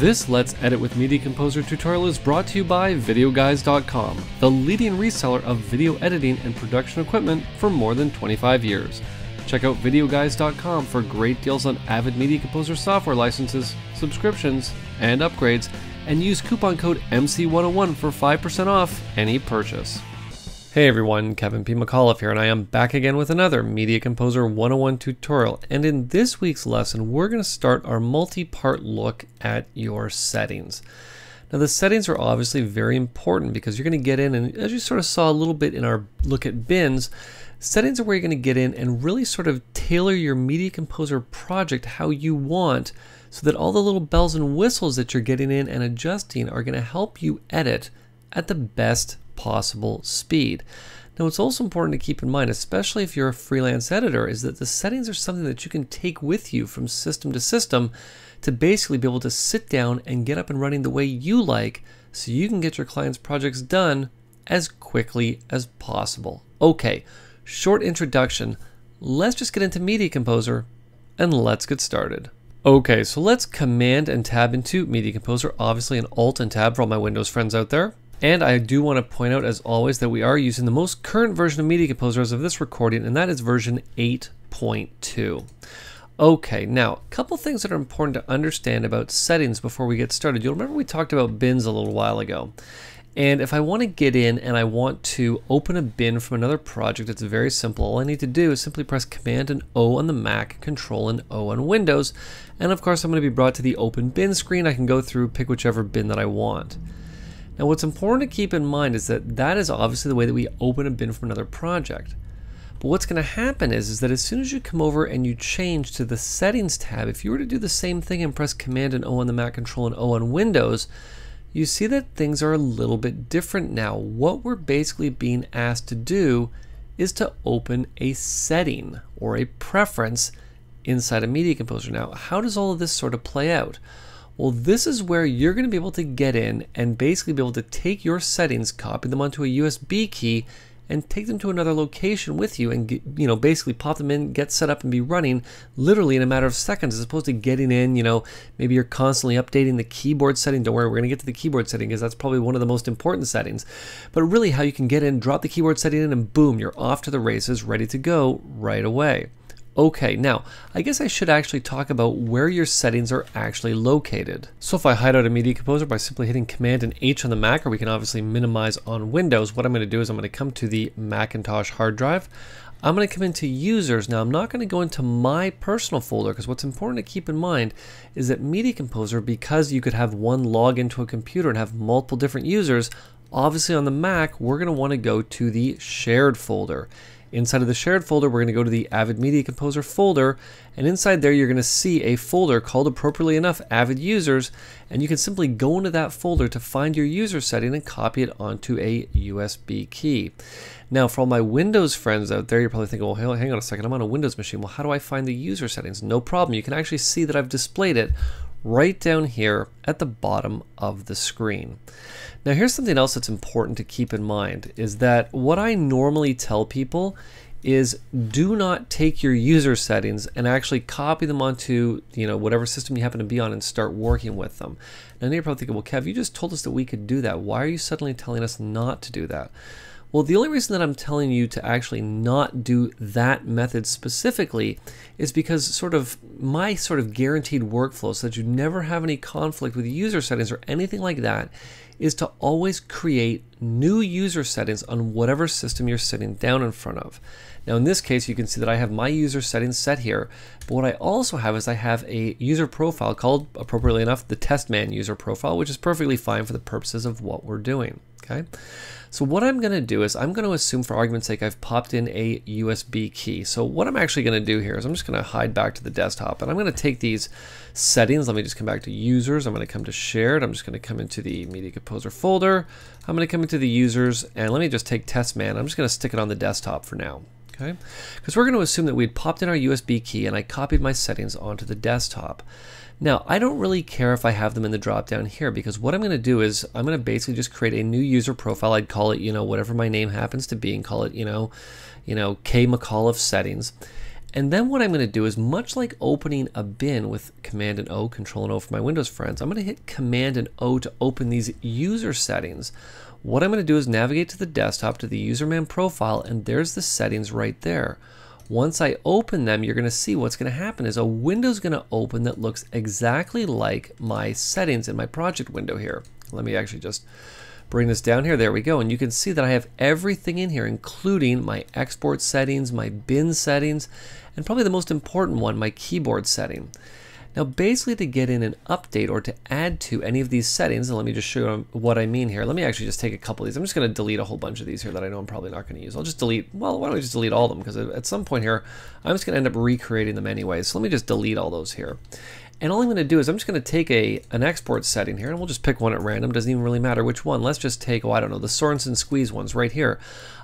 This Let's Edit with Media Composer tutorial is brought to you by VideoGuys.com, the leading reseller of video editing and production equipment for more than 25 years. Check out VideoGuys.com for great deals on Avid Media Composer software licenses, subscriptions, and upgrades, and use coupon code MC101 for 5% off any purchase. Hey everyone, Kevin P McAuliffe here, and I am back again with another Media Composer 101 tutorial. And in this week's lesson, we're going to start our multi-part look at your settings. Now the settings are obviously very important because you're going to get in, and as you sort of saw a little bit in our look at bins, settings are where you're going to get in and really sort of tailor your Media Composer project how you want, so that all the little bells and whistles that you're getting in and adjusting are going to help you edit at the best possible speed. Now it's also important to keep in mind, especially if you're a freelance editor, is that the settings are something that you can take with you from system to system to basically be able to sit down and get up and running the way you like, so you can get your clients' projects done as quickly as possible. Okay, short introduction. Let's just get into Media Composer and let's get started. Okay, so let's Command and Tab into Media Composer, obviously an Alt and Tab for all my Windows friends out there. And I do want to point out, as always, that we are using the most current version of Media Composer as of this recording, and that is version 8.2. Okay, now a couple things that are important to understand about settings before we get started. You'll remember we talked about bins a little while ago. And if I want to get in and I want to open a bin from another project, it's very simple. All I need to do is simply press Command and O on the Mac, Control and O on Windows. And of course, I'm going to be brought to the Open Bin screen. I can go through, pick whichever bin that I want. Now what's important to keep in mind is that that is obviously the way that we open a bin from another project. But what's going to happen is that as soon as you come over and you change to the Settings tab, if you were to do the same thing and press Command and O on the Mac, Control and O on Windows, you see that things are a little bit different now. What we're basically being asked to do is to open a setting or a preference inside of Media Composer. Now, how does all of this sort of play out? Well, this is where you're going to be able to get in and basically be able to take your settings, copy them onto a USB key, and take them to another location with you and get, basically pop them in, get set up and be running literally in a matter of seconds, as opposed to getting in, maybe you're constantly updating the keyboard setting. Don't worry, we're going to get to the keyboard setting because that's probably one of the most important settings. But really how you can get in, drop the keyboard setting in, and boom, you're off to the races, ready to go right away. Okay, now, I guess I should actually talk about where your settings are actually located. So if I hide out of Media Composer by simply hitting Command and H on the Mac, or we can obviously minimize on Windows, what I'm going to do is I'm going to come to the Macintosh hard drive. I'm going to come into Users. Now, I'm not going to go into my personal folder, because what's important to keep in mind is that Media Composer, because you could have one log into a computer and have multiple different users, obviously on the Mac, we're going to want to go to the Shared folder. Inside of the Shared folder, we're going to go to the Avid Media Composer folder, and inside there you're going to see a folder called, appropriately enough, Avid Users, and you can simply go into that folder to find your user setting and copy it onto a USB key. Now, for all my Windows friends out there, you're probably thinking, well, hang on a second, I'm on a Windows machine. Well, how do I find the user settings? No problem. You can actually see that I've displayed it right down here at the bottom of the screen. Now here's something else that's important to keep in mind, is that what I normally tell people is do not take your user settings and actually copy them onto whatever system you happen to be on and start working with them. Now you're probably thinking, well, Kev, you just told us that we could do that. Why are you suddenly telling us not to do that? Well, the only reason that I'm telling you to actually not do that method specifically is because my guaranteed workflow, so that you never have any conflict with user settings or anything like that, is to always create new user settings on whatever system you're sitting down in front of. Now in this case, you can see that I have my user settings set here, but what I also have is I have a user profile called, appropriately enough, the Testman user profile, which is perfectly fine for the purposes of what we're doing. Okay, so what I'm going to do is I'm going to assume, for argument's sake, I've popped in a USB key. So what I'm actually going to do here is I'm just going to hide back to the desktop, and I'm going to take these settings. Let me just come back to Users. I'm going to come to Shared. I'm just going to come into the Media Composer folder. I'm going to come into the Users, and let me just take Testman. I'm just going to stick it on the desktop for now. Okay, because we're going to assume that we'd popped in our USB key and I copied my settings onto the desktop. Now, I don't really care if I have them in the drop down here, because what I'm going to do is I'm going to basically just create a new user profile. I'd call it, whatever my name happens to be, and call it, K McAuliffe Settings. And then what I'm going to do is, much like opening a bin with Command and O, Control and O for my Windows friends, I'm going to hit Command and O to open these user settings. What I'm going to do is navigate to the desktop to the userman profile, and there's the settings right there. Once I open them, you're going to see what's going to happen is a window's going to open that looks exactly like my settings in my project window here. Let me actually just bring this down here. There we go. And you can see that I have everything in here, including my export settings, my bin settings, and probably the most important one, my keyboard setting. Now, basically, to get in an update or to add to any of these settings, and let me just show you what I mean here. Let me actually just take a couple of these. I'm just going to delete a whole bunch of these here that I know I'm probably not going to use. I'll just delete, well, why don't we just delete all of them? Because at some point here, I'm just going to end up recreating them anyway. So let me just delete all those here. And all I'm going to do is I'm just going to take an export setting here, and we'll just pick one at random. Doesn't even really matter which one. Let's just take, oh, I don't know, the Sorensen Squeeze ones right here.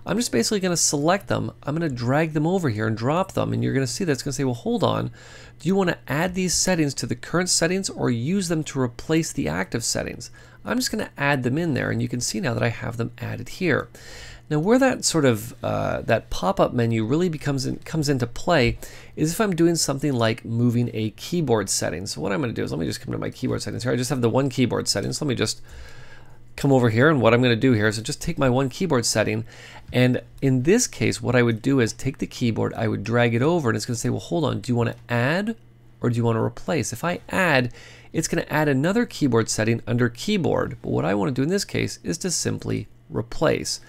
I'm just basically going to select them. I'm going to drag them over here and drop them. And you're going to see that's going to say, well, hold on. Do you want to add these settings to the current settings or use them to replace the active settings? I'm just going to add them in there, and you can see now that I have them added here. Now, where that sort of that pop-up menu really comes into play is if I'm doing something like moving a keyboard setting. So what I'm going to do is, let me just come to my keyboard settings here. I just have the one keyboard setting, so let me just come over here, and what I'm going to do here is just take my one keyboard setting, and in this case, what I would do is take the keyboard, I would drag it over, and it's going to say, well, hold on, do you want to add or do you want to replace? If I add, it's going to add another keyboard setting under keyboard, but what I want to do in this case is to simply replace.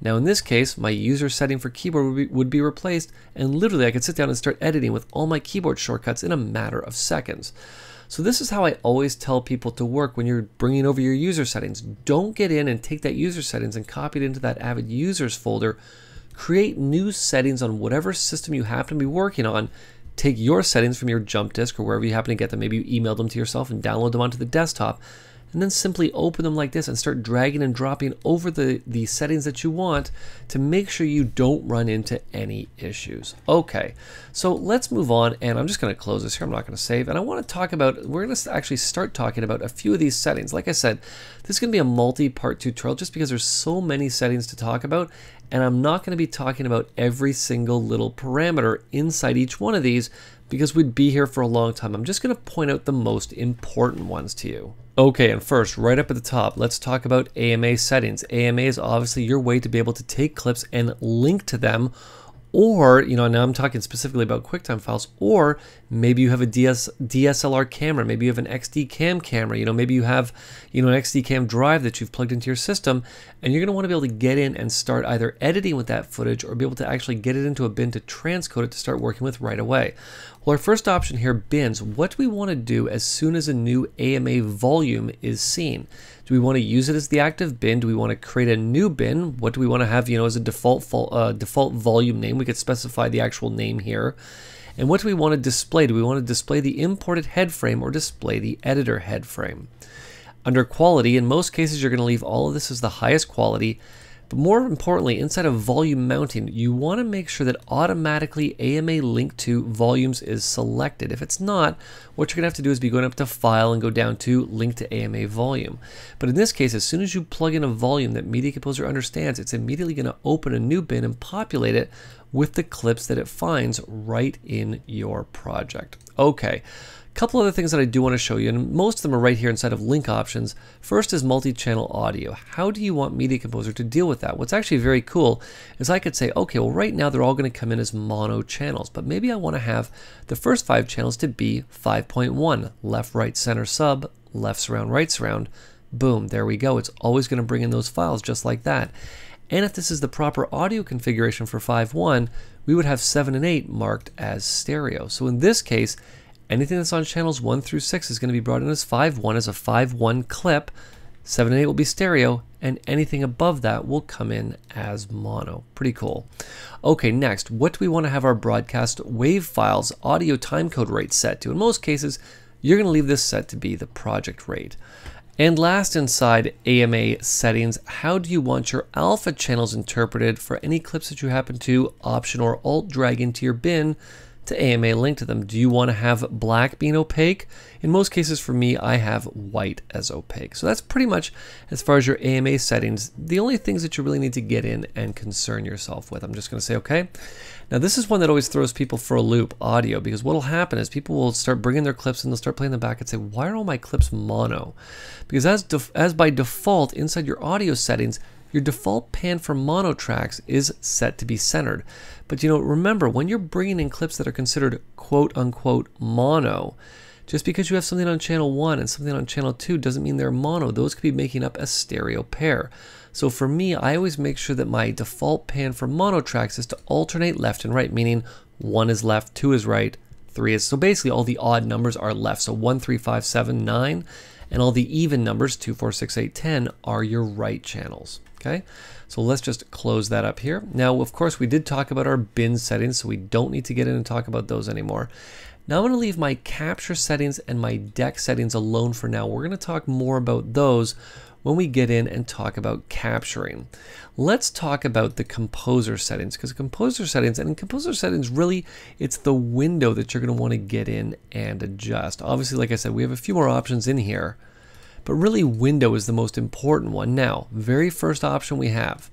Now in this case, my user setting for keyboard would be replaced, and literally I could sit down and start editing with all my keyboard shortcuts in a matter of seconds. So this is how I always tell people to work when you're bringing over your user settings. Don't get in and take that user settings and copy it into that Avid Users folder. Create new settings on whatever system you happen to be working on. Take your settings from your jump disk or wherever you happen to get them. Maybe you emailed them to yourself and download them onto the desktop. And then simply open them like this and start dragging and dropping over the settings that you want to make sure you don't run into any issues. Okay, so let's move on, and I'm just going to close this here. I'm not going to save, and I want to talk about, we're going to actually start talking about a few of these settings. Like I said, this is going to be a multi-part tutorial just because there's so many settings to talk about, and I'm not going to be talking about every single little parameter inside each one of these because we'd be here for a long time. I'm just going to point out the most important ones to you. Okay, and first, right up at the top, let's talk about AMA settings. AMA is obviously your way to be able to take clips and link to them, or, you know, now I'm talking specifically about QuickTime files, or maybe you have a DSLR camera, maybe you have an XD cam camera, you know, maybe you have, you know, an XD cam drive that you've plugged into your system, and you're going to want to be able to get in and start either editing with that footage or be able to actually get it into a bin to transcode it to start working with right away. Well, our first option here, bins. What do we want to do as soon as a new AMA volume is seen? Do we want to use it as the active bin? Do we want to create a new bin? What do we want to have, you know, as a default volume name? We could specify the actual name here. And what do we want to display? Do we want to display the imported head frame or display the editor head frame? Under quality, in most cases, you're going to leave all of this as the highest quality. But more importantly, inside of volume mounting, you want to make sure that automatically AMA link to volumes is selected. If it's not, what you're going to have to do is be going up to file and go down to link to AMA volume. But in this case, as soon as you plug in a volume that Media Composer understands, it's immediately going to open a new bin and populate it with the clips that it finds right in your project. Okay. Couple other things that I do want to show you, and most of them are right here inside of link options. First is multi-channel audio. How do you want Media Composer to deal with that? What's actually very cool is I could say, okay, well right now they're all going to come in as mono channels, but maybe I want to have the first 5 channels to be 5.1, left, right, center, sub, left surround, right surround. Boom, there we go. It's always going to bring in those files just like that. And if this is the proper audio configuration for 5.1, we would have 7 and 8 marked as stereo. So in this case, anything that's on channels 1 through 6 is going to be brought in as 5.1 as a 5.1 clip, 7 and 8 will be stereo, and anything above that will come in as mono. Pretty cool. Okay, next, what do we want to have our broadcast wave files audio timecode rate set to? In most cases, you're going to leave this set to be the project rate. And last, inside AMA settings, how do you want your alpha channels interpreted for any clips that you happen to Option or Alt drag into your bin to AMA link to them. Do you want to have black being opaque? In most cases for me, I have white as opaque. So that's pretty much as far as your AMA settings, the only things that you really need to get in and concern yourself with. I'm just going to say, okay. Now this is one that always throws people for a loop, audio, because what'll happen is people will start bringing their clips and they'll start playing them back and say, why are all my clips mono? Because as by default, inside your audio settings, your default pan for mono tracks is set to be centered. But you know, remember, when you're bringing in clips that are considered quote unquote mono, just because you have something on channel 1 and something on channel 2 doesn't mean they're mono. Those could be making up a stereo pair. So for me, I always make sure that my default pan for mono tracks is to alternate left and right, meaning 1 is left, 2 is right, 3 is... So basically all the odd numbers are left. So 1, 3, 5, 7, 9, and all the even numbers, 2, 4, 6, 8, 10, are your right channels. Okay, so let's just close that up here. Now, of course, we did talk about our bin settings, so we don't need to get in and talk about those anymore. Now I'm going to leave my capture settings and my deck settings alone for now. We're going to talk more about those when we get in and talk about capturing. Let's talk about the composer settings, because composer settings, and in composer settings, really, it's the window that you're going to want to get in and adjust. Obviously, like I said, we have a few more options in here, but really window is the most important one. Now, very first option we have,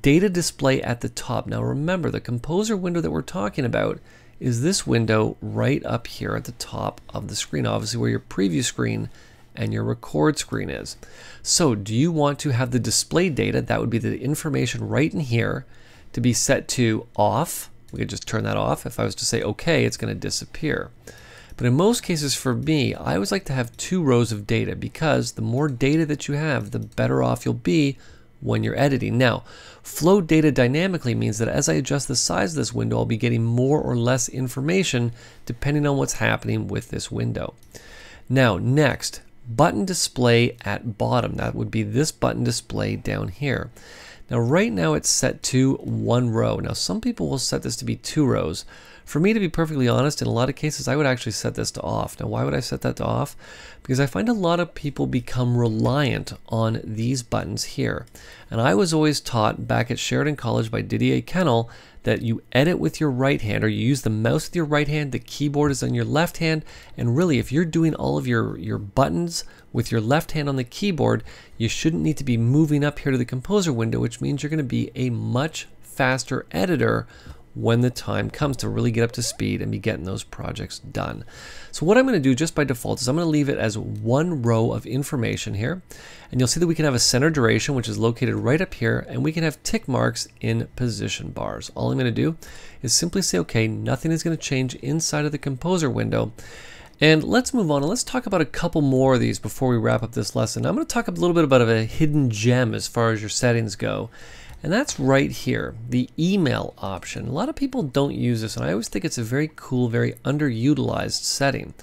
data display at the top. Now remember, the composer window that we're talking about is this window right up here at the top of the screen, obviously where your preview screen and your record screen is. So do you want to have the display data, that would be the information right in here, to be set to off? We could just turn that off. If I was to say okay, it's going to disappear. But in most cases for me, I always like to have two rows of data, because the more data that you have, the better off you'll be when you're editing. Now, flow data dynamically means that as I adjust the size of this window, I'll be getting more or less information depending on what's happening with this window. Now, next, button display at bottom. That would be this button display down here. Now, right now it's set to one row. Now, some people will set this to be two rows. For me, to be perfectly honest, in a lot of cases, I would actually set this to off. Now, why would I set that to off? Because I find a lot of people become reliant on these buttons here. And I was always taught back at Sheridan College by Didier Kennel that you edit with your right hand, or you use the mouse with your right hand, the keyboard is on your left hand, and really if you're doing all of your buttons with your left hand on the keyboard, you shouldn't need to be moving up here to the composer window, which means you're going to be a much faster editor when the time comes to really get up to speed and be getting those projects done. So what I'm going to do just by default is I'm going to leave it as one row of information here, and you'll see that we can have a center duration, which is located right up here, and we can have tick marks in position bars. All I'm going to do is simply say okay, nothing is going to change inside of the composer window. And let's move on and let's talk about a couple more of these before we wrap up this lesson. I'm going to talk a little bit about a hidden gem as far as your settings go. And that's right here, the email option. A lot of people don't use this, and I always think it's a very cool, very underutilized setting.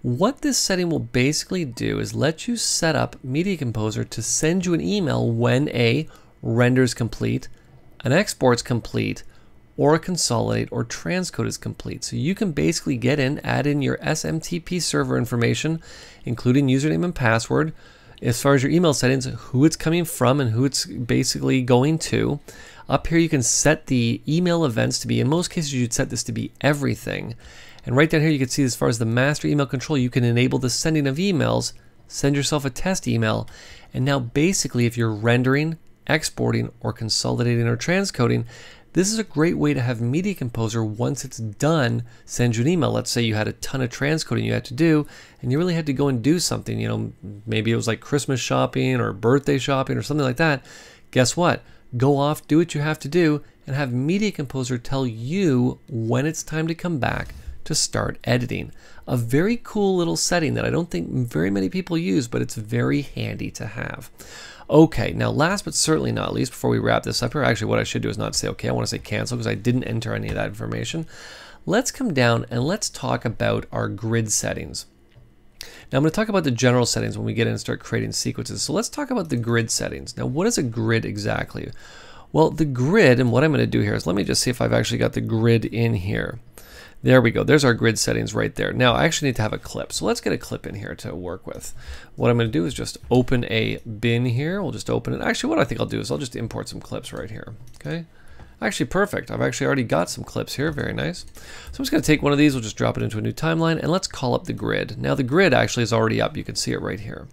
What this setting will basically do is let you set up Media Composer to send you an email when a render is complete, an export is complete, or a consolidate or transcode is complete. So you can basically get in, add in your SMTP server information, including username and password, as far as your email settings, who it's coming from and who it's basically going to. Up here you can set the email events to be, in most cases you'd set this to be everything. And right down here you can see as far as the master email control, you can enable the sending of emails, send yourself a test email, and now basically if you're rendering, exporting, or consolidating or transcoding, this is a great way to have Media Composer, once it's done, send you an email. Let's say you had a ton of transcoding you had to do, and you really had to go and do something, you know, maybe it was like Christmas shopping or birthday shopping or something like that. Guess what? Go off, do what you have to do, and have Media Composer tell you when it's time to come back to start editing. A very cool little setting that I don't think very many people use, but it's very handy to have. Okay, now last but certainly not least, before we wrap this up here, actually what I should do is not say okay, I want to say cancel, because I didn't enter any of that information. Let's come down and let's talk about our grid settings. Now I'm going to talk about the general settings when we get in and start creating sequences. So let's talk about the grid settings. Now what is a grid exactly? Well, the grid, and what I'm going to do here is let me just see if I've actually got the grid in here. There we go. There's our grid settings right there. Now I actually need to have a clip. So let's get a clip in here to work with. What I'm going to do is just open a bin here. We'll just open it. Actually, what I think I'll do is I'll just import some clips right here. Okay. Actually, perfect. I've actually already got some clips here. Very nice. So I'm just going to take one of these. We'll just drop it into a new timeline, and let's call up the grid. Now, the grid actually is already up. You can see it right here.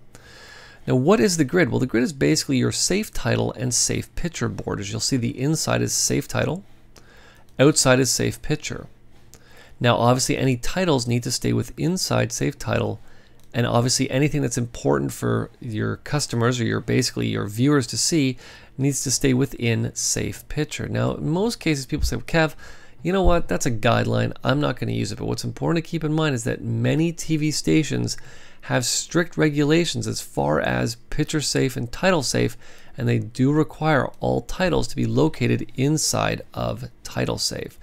Now, what is the grid? Well, the grid is basically your safe title and safe picture board. As you'll see, the inside is safe title, outside is safe picture. Now, obviously, any titles need to stay with inside safe title, and obviously, anything that's important for your customers or your basically your viewers to see needs to stay within safe picture. Now, in most cases, people say, well, Kev, you know what? That's a guideline. I'm not going to use it. But what's important to keep in mind is that many TV stations have strict regulations as far as picture safe and title safe, and they do require all titles to be located inside of title safe.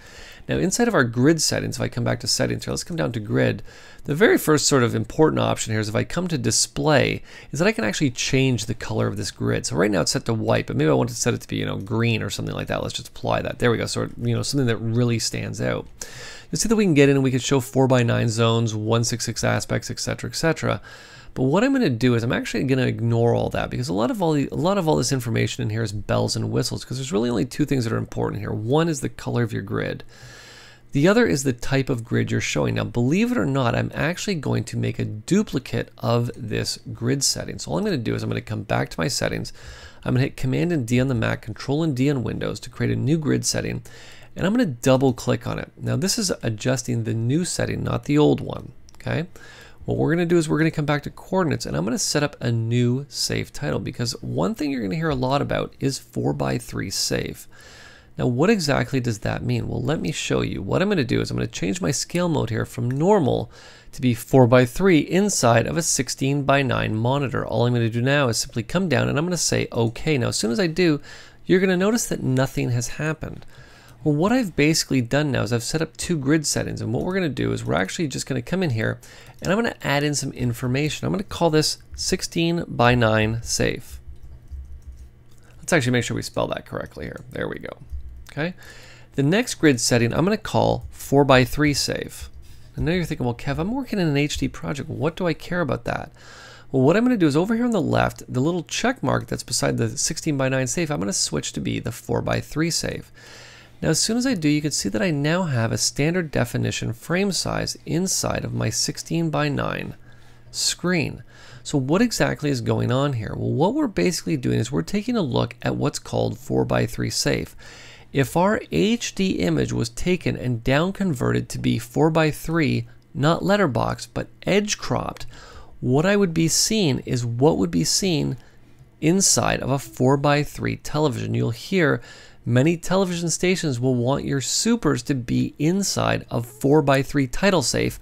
Now, inside of our grid settings, if I come back to settings here, let's come down to grid. The very first sort of important option here is if I come to display, is that I can actually change the color of this grid. So right now it's set to white, but maybe I want to set it to be, you know, green or something like that. Let's just apply that. There we go. So, you know, something that really stands out. You'll see that we can get in and we can show 4x9 zones, 1/66 aspects, etc., etc. But what I'm going to do is I'm actually going to ignore all that, because a lot of all this information in here is bells and whistles, because there's really only two things that are important here. One is the color of your grid. The other is the type of grid you're showing. Now, believe it or not, I'm actually going to make a duplicate of this grid setting. So all I'm going to do is I'm going to come back to my settings. I'm going to hit Command and D on the Mac, Control and D on Windows to create a new grid setting, and I'm going to double click on it. Now, this is adjusting the new setting, not the old one. Okay. What we're going to do is we're going to come back to coordinates, and I'm going to set up a new safe title, because one thing you're going to hear a lot about is 4x3 safe. Now, what exactly does that mean? Well, let me show you. What I'm going to do is I'm going to change my scale mode here from normal to be 4x3 inside of a 16x9 monitor. All I'm going to do now is simply come down and I'm going to say OK. Now, as soon as I do, you're going to notice that nothing has happened. Well, what I've basically done now is I've set up two grid settings, and what we're going to do is we're actually just going to come in here and I'm going to add in some information. I'm going to call this 16x9 safe. Let's actually make sure we spell that correctly here. There we go. Okay. The next grid setting I'm going to call 4x3 safe. And now you're thinking, well, Kev, I'm working in an HD project. What do I care about that? Well, what I'm going to do is over here on the left, the little check mark that's beside the 16x9 safe, I'm going to switch to be the 4x3 safe. Now, as soon as I do, you can see that I now have a standard definition frame size inside of my 16x9 screen. So what exactly is going on here? Well, what we're basically doing is we're taking a look at what's called 4x3 safe. If our HD image was taken and down converted to be 4x3, not letterbox, but edge cropped, what I would be seeing is what would be seen inside of a 4x3 television. You'll hear many television stations will want your supers to be inside of 4x3 title safe.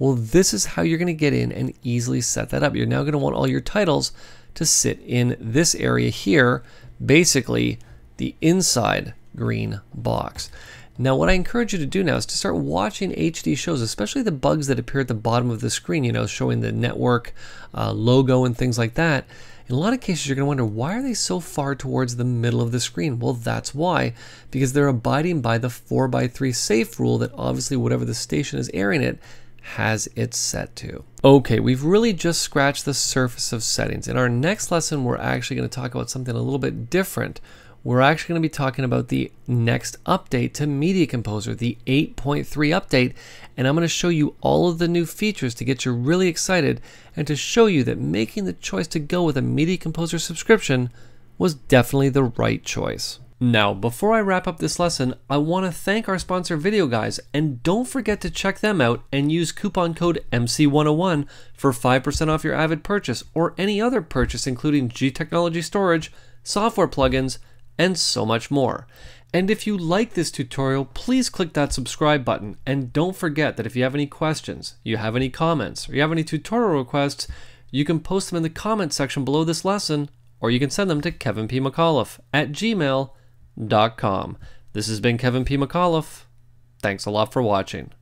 Well, this is how you're going to get in and easily set that up. You're now going to want all your titles to sit in this area here, basically the inside green box. Now, what I encourage you to do now is to start watching HD shows, especially the bugs that appear at the bottom of the screen, you know, showing the network logo and things like that. In a lot of cases, you're going to wonder, why are they so far towards the middle of the screen? Well, that's why, because they're abiding by the 4x3 safe rule that obviously whatever the station is airing it has it set to. Okay, we've really just scratched the surface of settings. In our next lesson, we're actually going to talk about something a little bit different. We're actually going to be talking about the next update to Media Composer, the 8.3 update, and I'm going to show you all of the new features to get you really excited and to show you that making the choice to go with a Media Composer subscription was definitely the right choice. Now, before I wrap up this lesson, I want to thank our sponsor Video Guys, and don't forget to check them out and use coupon code MC101 for 5% off your Avid purchase or any other purchase, including G-Technology storage, software plugins, and so much more. And if you like this tutorial, please click that subscribe button, and don't forget that if you have any questions, you have any comments, or you have any tutorial requests, you can post them in the comment section below this lesson, or you can send them to kevinpmcauliffe@gmail.com. This has been Kevin P. McAuliffe. Thanks a lot for watching.